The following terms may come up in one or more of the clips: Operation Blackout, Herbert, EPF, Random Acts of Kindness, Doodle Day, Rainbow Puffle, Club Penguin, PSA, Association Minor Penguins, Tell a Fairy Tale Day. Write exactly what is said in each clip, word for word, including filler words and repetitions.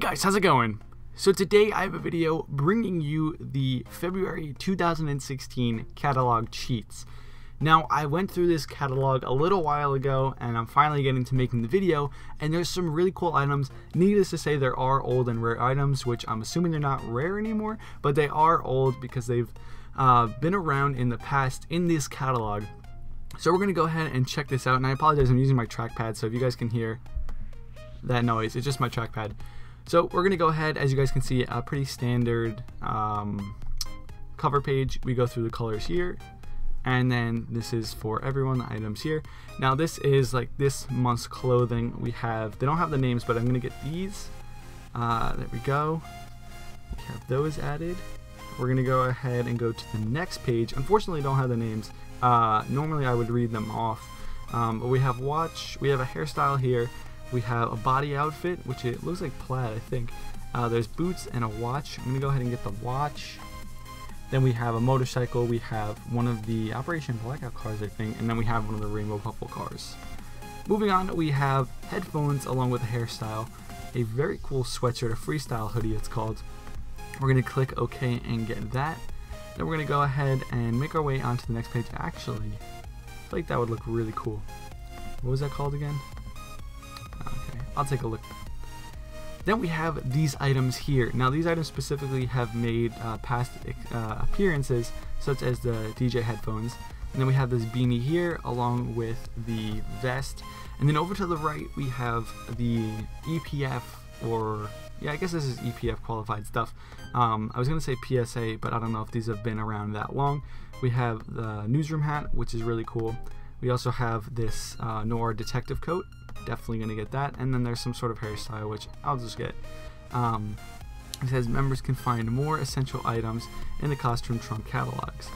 Hey guys, how's it going? So today I have a video bringing you the February two thousand sixteen catalog cheats. Now I went through this catalog a little while ago and I'm finally getting to making the video, and there's some really cool items. Needless to say, there are old and rare items, which I'm assuming they're not rare anymore, but they are old because they've uh, been around in the past in this catalog. So we're gonna go ahead and check this out, and I apologize, I'm using my trackpad, so if you guys can hear that noise, it's just my trackpad. So we're gonna go ahead, as you guys can see, a pretty standard um, cover page. We go through the colors here, and then this is for everyone, the items here. Now this is like this month's clothing. We have, they don't have the names, but I'm gonna get these. Uh, there we go, we have those added. We're gonna go ahead and go to the next page. Unfortunately, don't have the names. Uh, normally I would read them off, um, but we have watch, we have a hairstyle here. We have a body outfit, which it looks like plaid, I think. Uh, there's boots and a watch. I'm gonna go ahead and get the watch. Then we have a motorcycle. We have one of the Operation Blackout cars, I think, and then we have one of the Rainbow Puffle cars. Moving on, we have headphones along with a hairstyle, a very cool sweatshirt, a freestyle hoodie it's called. We're gonna click OK and get that. Then we're gonna go ahead and make our way onto the next page. Actually, I feel like that would look really cool. What was that called again? Okay, I'll take a look. Then we have these items here. Now these items specifically have made uh, past uh, appearances, such as the D J headphones. And then we have this beanie here along with the vest. And then over to the right we have the E P F, or yeah, I guess this is E P F qualified stuff. Um, I was gonna say P S A, but I don't know if these have been around that long. We have the newsroom hat, which is really cool. We also have this uh, noir detective coat. Definitely gonna get that. And then there's some sort of hairstyle, which I'll just get. Um, it says members can find more essential items in the costume trunk catalogs.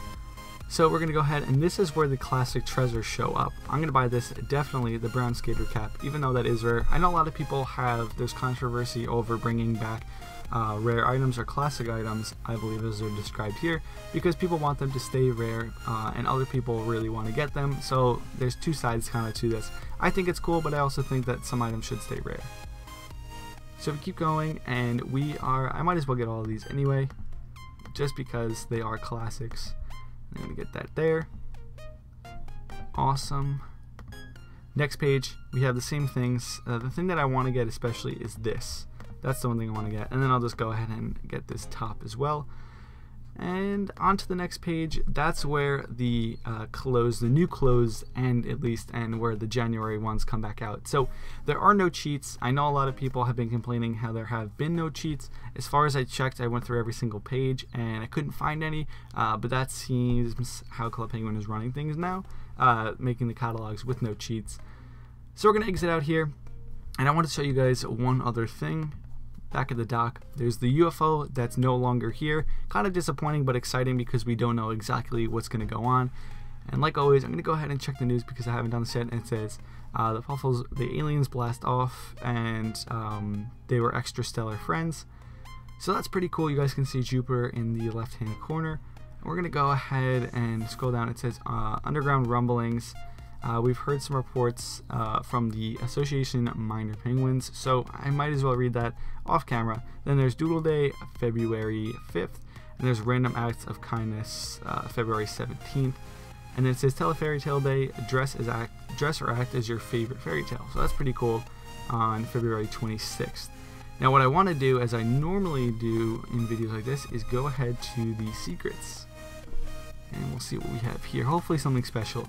So we're gonna go ahead, and this is where the classic treasures show up. I'm gonna buy this, definitely the brown skater cap, even though that is rare. I know a lot of people have, there's controversy over bringing back uh, rare items or classic items, I believe as they're described here, because people want them to stay rare uh, and other people really want to get them. So there's two sides kind of to this. I think it's cool, but I also think that some items should stay rare. So we keep going, and we are, I might as well get all of these anyway, just because they are classics. I'm gonna get that there. Awesome. Next page, we have the same things. Uh, the thing that I want to get especially is this. That's the one thing I want to get. And then I'll just go ahead and get this top as well. And on to the next page. That's where the uh, clothes, the new clothes end at least, and where the January ones come back out. So there are no cheats. I know a lot of people have been complaining how there have been no cheats. As far as I checked, I went through every single page and I couldn't find any, uh, but that seems how Club Penguin is running things now, uh, making the catalogs with no cheats. So we're gonna exit out here, and I want to show you guys one other thing. Back at the dock, there's the U F O that's no longer here. Kind of disappointing, but exciting because we don't know exactly what's going to go on. And like always, I'm going to go ahead and check the news because I haven't done this yet. And it says uh, the Puffles, the aliens blast off, and um, they were extrastellar friends. So that's pretty cool. You guys can see Jupiter in the left-hand corner. And we're going to go ahead and scroll down. It says uh, underground rumblings. Uh, we've heard some reports uh, from the Association Minor Penguins, so I might as well read that off camera. Then there's Doodle Day, February fifth, and there's Random Acts of Kindness, uh, February seventeenth. And then it says Tell a Fairy Tale Day, dress, as act, dress or act as your favorite fairy tale. So that's pretty cool, on February twenty-sixth. Now what I want to do, as I normally do in videos like this, is go ahead to the secrets. And we'll see what we have here, hopefully something special.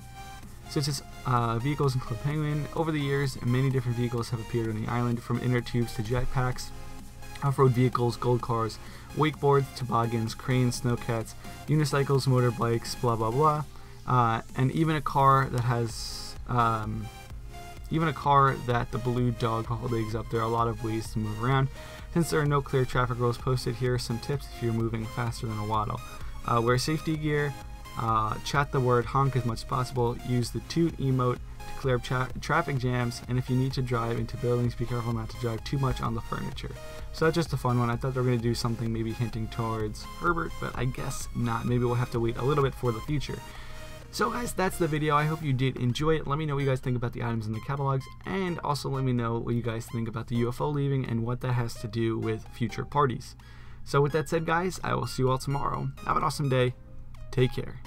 So it says uh, vehicles in Club Penguin. Over the years, many different vehicles have appeared on the island, from inner tubes to jetpacks, off-road vehicles, gold cars, wakeboards, toboggans, cranes, snowcats, unicycles, motorbikes, blah blah blah, uh, and even a car that has, um, even a car that the blue dog legs up. There are a lot of ways to move around. Since there are no clear traffic rules posted, here are some tips if you're moving faster than a waddle. Uh, wear safety gear. Uh, chat the word honk as much as possible, use the toot emote to clear up tra traffic jams, and if you need to drive into buildings, be careful not to drive too much on the furniture. So that's just a fun one. I thought they were going to do something maybe hinting towards Herbert, but I guess not. Maybe we'll have to wait a little bit for the future. So guys, that's the video. I hope you did enjoy it. Let me know what you guys think about the items in the catalogs, and also let me know what you guys think about the U F O leaving and what that has to do with future parties. So with that said guys, I will see you all tomorrow. Have an awesome day. Take care.